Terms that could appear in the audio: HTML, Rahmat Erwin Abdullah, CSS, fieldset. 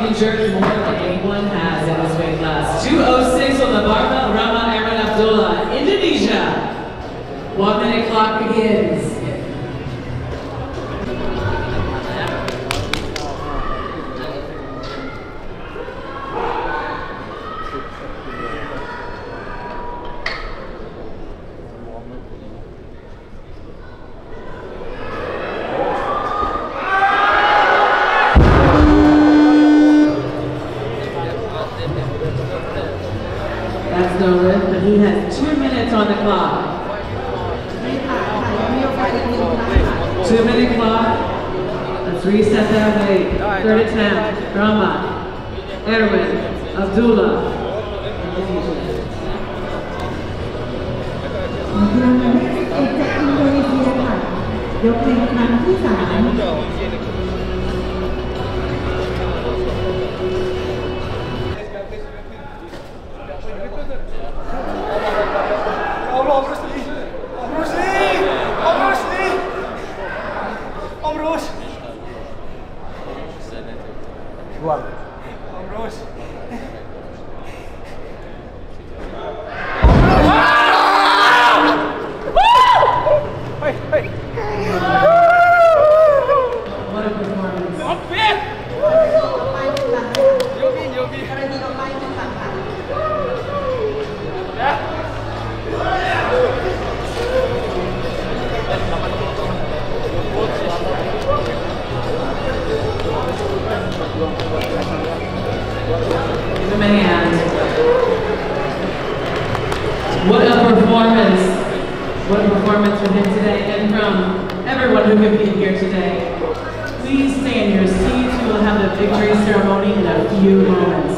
featured more than anyone has in this weight class. 206 on the barbell, Rahmat Erwin Abdullah, Indonesia. 1 minute clock begins. That's no lift, but he has 2 minutes on the clock. 2 minute clock. Let's reset that weight. Third attempt. Rahmat Erwin Abdullah. What a performance from him today, and from everyone who competed here today. Please stay in your seats. We will have the victory ceremony in a few moments.